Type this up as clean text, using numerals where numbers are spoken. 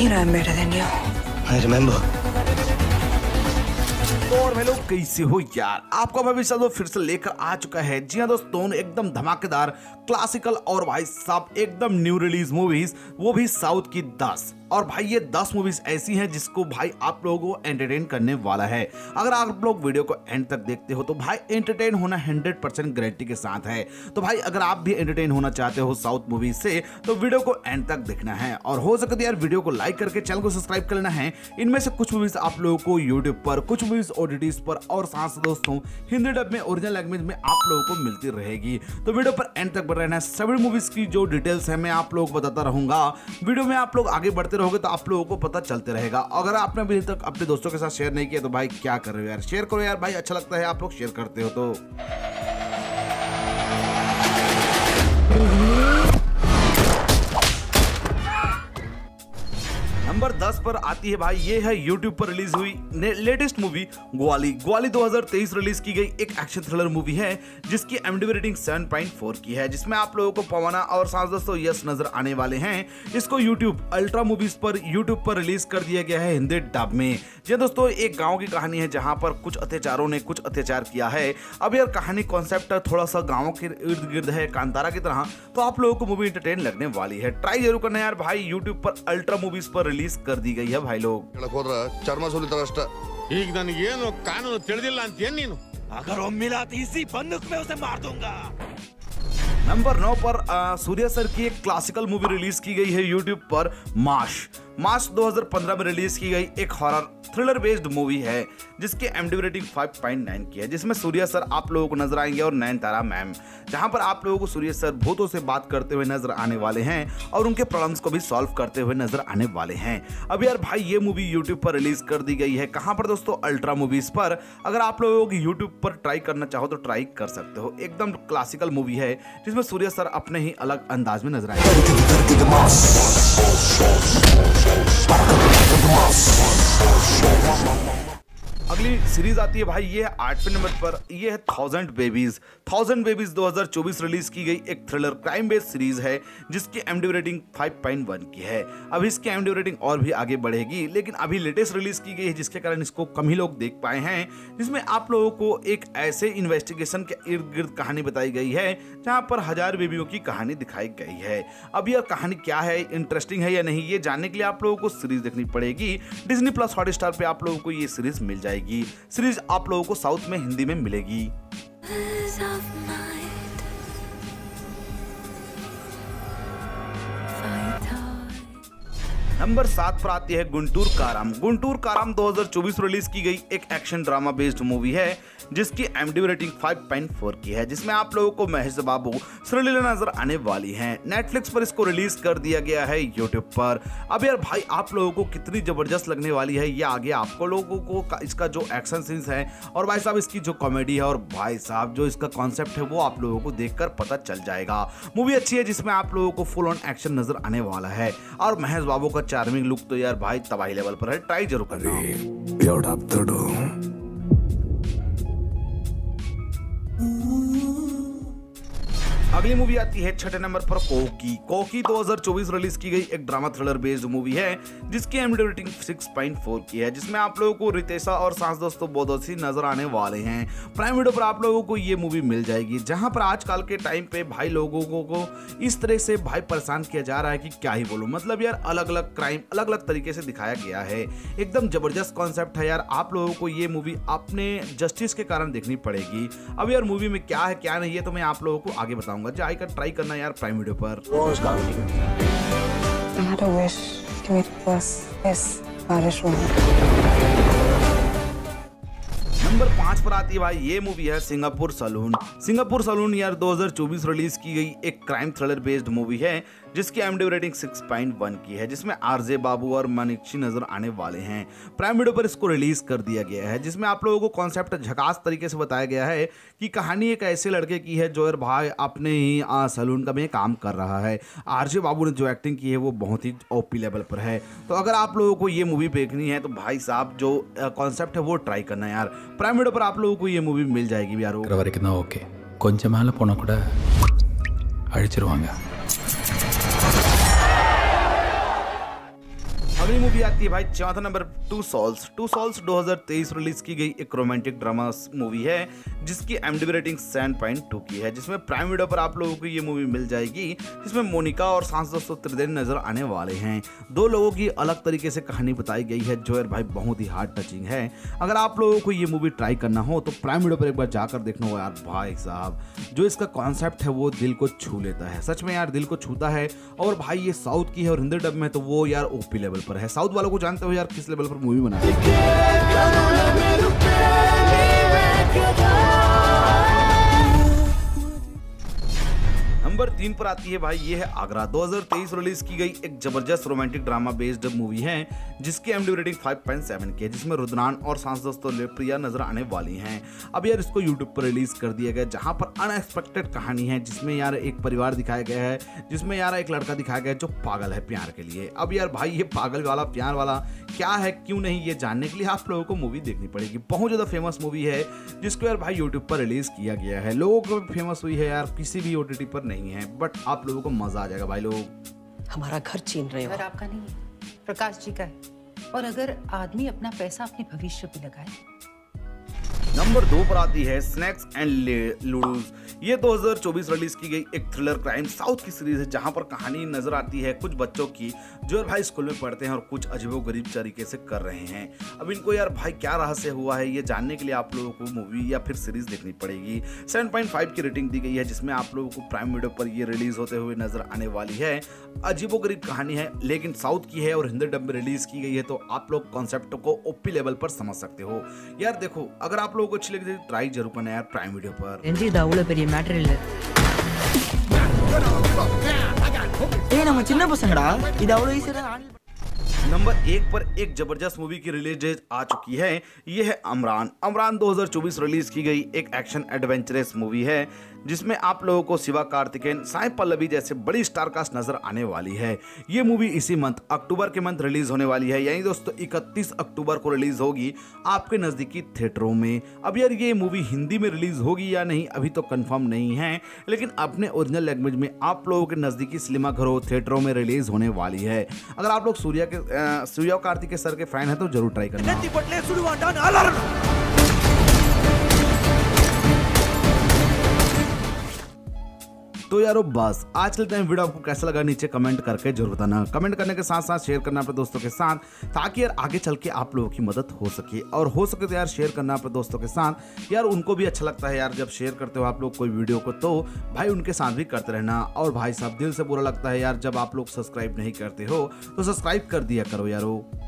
You know I'm better than you. I remember. और hello कैसे हो यार, आपका महेश बाबू फिर से लेकर आ चुका है। जी हाँ दोस्तों, एकदम धमाकेदार क्लासिकल और भाई साहब एकदम न्यू रिलीज मूवीज, वो भी साउथ की 10। और भाई ये 10 मूवीज ऐसी हैं जिसको भाई आप लोगों को एंटरटेन करने वाला है। अगर आप लोग वीडियो को एंड तक देखते हो तो भाई एंटरटेन होना 100% गारंटी के साथ है। तो भाई अगर आप भी एंटरटेन होना चाहते हो साउथ मूवीज से तो वीडियो को एंड तक देखना है, और हो सके तो यार वीडियो को लाइक करके चैनल को सब्सक्राइब कर लेना है। इनमें से कुछ मूवीज आप लोगों को यूट्यूब पर, कुछ मूवीज ओटीटीज पर और सांस दोस्तों हिंदी डब में ओरिजिनल लैंग्वेज में आप लोगों को मिलती रहेगी। तो वीडियो पर एंड तक बने रहना है। सभी मूवीज की जो डिटेल्स है मैं आप लोगों को बताता रहूंगा। वीडियो में आप लोग आगे बढ़ते रहोगे तो आप लोगों को पता चलते रहेगा। अगर आपने अभी तक अपने दोस्तों के साथ शेयर नहीं किया तो भाई क्या कर रहे हो यार, शेयर करो यार भाई, अच्छा लगता है आप लोग शेयर करते हो तो। नंबर 10 पर आती है भाई ये है YouTube पर रिलीज हुई लेटेस्ट मूवी ग्वाली 2023 रिलीज की गई एक एक्शन थ्रिलर मूवी है जिसकी एमडीबी रेटिंग 7.4 की है, जिसमें आप लोगों को पवाना और सांस दोस्तों यस नजर आने वाले हैं। इसको YouTube अल्ट्रा मूवीज पर YouTube पर रिलीज कर दिया गया है हिंदी डब में। ये दोस्तों एक गाँव की कहानी है जहाँ पर कुछ अत्याचारों ने कुछ अत्याचार किया है। अब यार कहानी कॉन्सेप्ट थोड़ा सा गाँव के इर्द गिर्द है कांतारा की तरह, तो आप लोगों को मूवी एंटरटेन लगने वाली है। ट्राई जरूर करना यार भाई, यूट्यूब पर अल्ट्रा मूवीज पर रिलीज कर दी गई है भाई लोग। कानून अगर वो मिला तो इसी बंदूक में उसे मार दूंगा। नंबर 9 पर सूर्या सर की एक क्लासिकल मूवी रिलीज की गई है YouTube पर मार्च 2015 में रिलीज की गई एक हॉरर थ्रिलर बेस्ड मूवी है जिसकी एमडीबी रेटिंग 5.9 की है, जिसमें सूर्या सर आप लोगों को नजर आएंगे और नयनतारा मैम, जहां पर आप लोगों को सूर्या सर भूतों से बात करते हुए नजर आने वाले हैं और उनके प्रॉब्लम्स को भी सॉल्व करते हुए नजर आने वाले हैं। अब यार भाई ये मूवी यूट्यूब पर रिलीज कर दी गई है, कहाँ पर दोस्तों अल्ट्रा मूवीज पर। अगर आप लोग यूट्यूब पर ट्राई करना चाहो तो ट्राई कर सकते हो। एकदम क्लासिकल मूवी है जिसमें सूर्या सर अपने ही अलग अंदाज में नजर आएंगे। अगली सीरीज आती है भाई ये है 8वें नंबर पर, ये है 1000 बेबीज 2024 रिलीज की गई एक थ्रिलर क्राइम बेस्ड सीरीज है जिसकी एमडीबी रेटिंग 5.1 की है। अब इसकी एमडीबी रेटिंग और भी आगे बढ़ेगी, लेकिन अभी लेटेस्ट रिलीज की गई है जिसके कारण इसको कम ही लोग देख पाए हैं। जिसमें आप लोगों को एक ऐसे इन्वेस्टिगेशन के इर्द गिर्द कहानी बताई गई है जहाँ पर 1000 बेबियों की कहानी दिखाई गई है। अब यह कहानी क्या है, इंटरेस्टिंग है या नहीं, ये जानने के लिए आप लोगों को सीरीज देखनी पड़ेगी। Disney+ हॉटस्टार पे आप लोगों को ये सीरीज मिल जाएगी। सीरीज आप लोगों को साउथ में हिंदी में मिलेगी। नंबर 7 पर आती है गुंटूर काराम 2024 रिलीज की गई एक एक्शन ड्रामा बेस्ड मूवी है जिसकी एमडीबी रेटिंग 5.4 की है, जिसमें आप लोगों को महेश बाबू श्रीलीला नजर आने वाली हैं। नेटफ्लिक्स पर इसको रिलीज कर दिया गया है यूट्यूब पर। अब यार भाई आप लोगों को कितनी जबरदस्त लगने वाली है ये आगे आपको लोगों को इसका जो एक्शन सीन्स है और भाई साहब इसकी जो कॉमेडी है और भाई साहब जो इसका कॉन्सेप्ट है वो आप लोगों को देखकर पता चल जाएगा। मूवी अच्छी है जिसमें आप लोगों को फुल ऑन एक्शन नजर आने वाला है और महेश बाबू का चार्मिंग लुक तो यार भाई तबाही लेवल पर है। ट्राई जरूर करना। अगली मूवी आती है 6ठे नंबर पर कोकी 2024 रिलीज की गई एक ड्रामा थ्रिलर बेस्ड मूवी है जिसकी एमडीबी रेटिंग 6.4 की है, जिसमें आप लोगों को रितेशा और सांस दोस्तों बोदोसी नजर आने वाले हैं। प्राइम वीडियो पर आप लोगों को ये मूवी मिल जाएगी, जहां पर आजकल के टाइम पे भाई लोगों को इस तरह से भाई परेशान किया जा रहा है कि क्या ही बोलूं, मतलब यार अलग अलग क्राइम अलग अलग तरीके से दिखाया गया है। एकदम जबरदस्त कॉन्सेप्ट है यार, आप लोगों को ये मूवी अपने जस्टिस के कारण देखनी पड़ेगी। अब यार मूवी में क्या है क्या नहीं है तो मैं आप लोगों को आगे बताऊंगा। जाए कर ट्राई करना यार प्राइम वीडियो पर। नंबर 5 पर आती है भाई ये मूवी है सिंगापुर सलून यार 2024 रिलीज की गई एक क्राइम थ्रिलर बेस्ड मूवी है जिसकी एमडीबी रेटिंग 6.1 की है, जिसमें आरजे बाबू और मनीक्षी नजर आने वाले हैं। प्राइम वीडियो पर इसको रिलीज कर दिया गया है, जिसमें आप लोगों को कॉन्सेप्ट झकास तरीके से बताया गया है कि कहानी एक ऐसे लड़के की है जो यार भाई अपने ही सलून का में काम कर रहा है। आरजे बाबू ने जो एक्टिंग की है वो बहुत ही ओपी लेवल पर है। तो अगर आप लोगों को ये मूवी देखनी है तो भाई साहब जो कॉन्सेप्ट है वो ट्राई करना यार। प्राइम वीडियो पर आप लोगों को ये मूवी मिल जाएगी यार। ओके अगली मूवी आती है भाई चौथा number two souls. Two souls 2023 release की गई एक रोमांटिक ड्रामा मूवी है जिसकी IMDb रेटिंग 7.2 की है, जिसमें प्राइम वीडियो पर आप लोगों को ये मूवी मिल जाएगी। इसमें मोनिका और सांस दोस्तों त्रिदेव नजर आने वाले हैं। दो लोगों की अलग तरीके से कहानी बताई गई है जो यार भाई बहुत ही हार्ड टचिंग है। अगर आप लोगों को ये मूवी ट्राई करना हो तो प्राइम वीडियो पर एक बार जाकर देखना होगा। यार भाई साहब जो इसका कॉन्सेप्ट है वो दिल को छू लेता है, सच में यार दिल को छूता है। और भाई ये साउथ की है और हिंदी डब में तो वो यार ओपी लेवल पर है। साउथ वालों को जानते हो यार किस लेवल पर मूवी बना है। नंबर 3 पर आती है भाई ये है आगरा। 2023 रिलीज की गई एक जबरदस्त रोमांटिक ड्रामा बेस्ड मूवी है जिसकी IMDb रेटिंग 5.7 की है, जिसमें रुद्रान और सांस दोस्तों प्रिया नजर आने वाली हैं। अब यार इसको YouTube पर रिलीज कर दिया गया, जहां पर अनएक्सपेक्टेड कहानी है जिसमें यार एक परिवार दिखाया गया है, जिसमें यार एक लड़का दिखाया गया है जो पागल है प्यार के लिए। अब यार भाई ये पागल वाला प्यार वाला क्या है क्यों नहीं, ये जानने के लिए आप लोगों को मूवी देखनी पड़ेगी। बहुत ज़्यादा फेमस मूवी है जिसको यार भाई यूट्यूब पर रिलीज़ किया गया है, लोगों को भी फेमस हुई है यार, किसी भी OTT पर नहीं है, बट आप लोगों को मजा आ जाएगा। भाई लोग हमारा घर छीन रहे हो, आपका नहीं है प्रकाश जी का है। और अगर आदमी अपना पैसा अपने भविष्य पे लगाए। नंबर 2 पर आती है स्नैक्स एंड लूडूस। ये 2024 रिलीज की गई एक थ्रिलर क्राइम साउथ की सीरीज है, जहां पर कहानी नजर आती है कुछ बच्चों की जो यार भाई स्कूल में पढ़ते हैं और कुछ अजीबोगरीब तरीके से कर रहे हैं। अब इनको यार भाई क्या रहस्य हुआ है ये जानने के लिए आप लोगों को मूवी या फिर सीरीज देखनी पड़ेगी। 7.5 की रेटिंग दी गई है, जिसमें आप लोगों को प्राइम वीडियो पर यह रिलीज होते हुए नजर आने वाली है। अजीबोगरीब कहानी है लेकिन साउथ की है और हिंदी डब में रिलीज की गई है, तो आप लोग कॉन्सेप्ट को ओपी लेवल पर समझ सकते हो। यार देखो अगर आप लोगों को अच्छी लगी ट्राई जरूर करना यार प्राइम वीडियो पर। नंबर 1 पर एक जबरदस्त मूवी की रिलीज डेट आ चुकी है, यह है अमरान। अमरान 2024 रिलीज की गई एक एक्शन एडवेंचरस मूवी है जिसमें आप लोगों को शिवा कार्तिकेयन, साई पल्लवी जैसे बड़ी स्टार कास्ट नजर आने वाली है। ये मूवी इसी मंथ अक्टूबर के मंथ रिलीज होने वाली है, यानी दोस्तों 31 अक्टूबर को रिलीज होगी आपके नज़दीकी थिएटरों में। अब यार ये मूवी हिंदी में रिलीज होगी या नहीं अभी तो कंफर्म नहीं है, लेकिन अपने ओरिजिनल लैंग्वेज में आप लोगों के नज़दीकी सिनेमा घरों थिएटरों में रिलीज होने वाली है। अगर आप लोग सूर्या कार्तिकेय सर के फैन हैं तो जरूर ट्राई करना। तो यारो बस आज के टाइम वीडियो आपको कैसा लगा नीचे कमेंट करके जरूर बताना। कमेंट करने के साथ साथ शेयर करना अपने दोस्तों के साथ, ताकि यार आगे चल के आप लोगों की मदद हो सके। और हो सके तो यार शेयर करना अपने दोस्तों के साथ, यार उनको भी अच्छा लगता है यार जब शेयर करते हो आप लोग कोई वीडियो को, तो भाई उनके साथ भी करते रहना। और भाई साहब दिल से बुरा लगता है यार जब आप लोग सब्सक्राइब नहीं करते हो, तो सब्सक्राइब कर दिया करो यारो।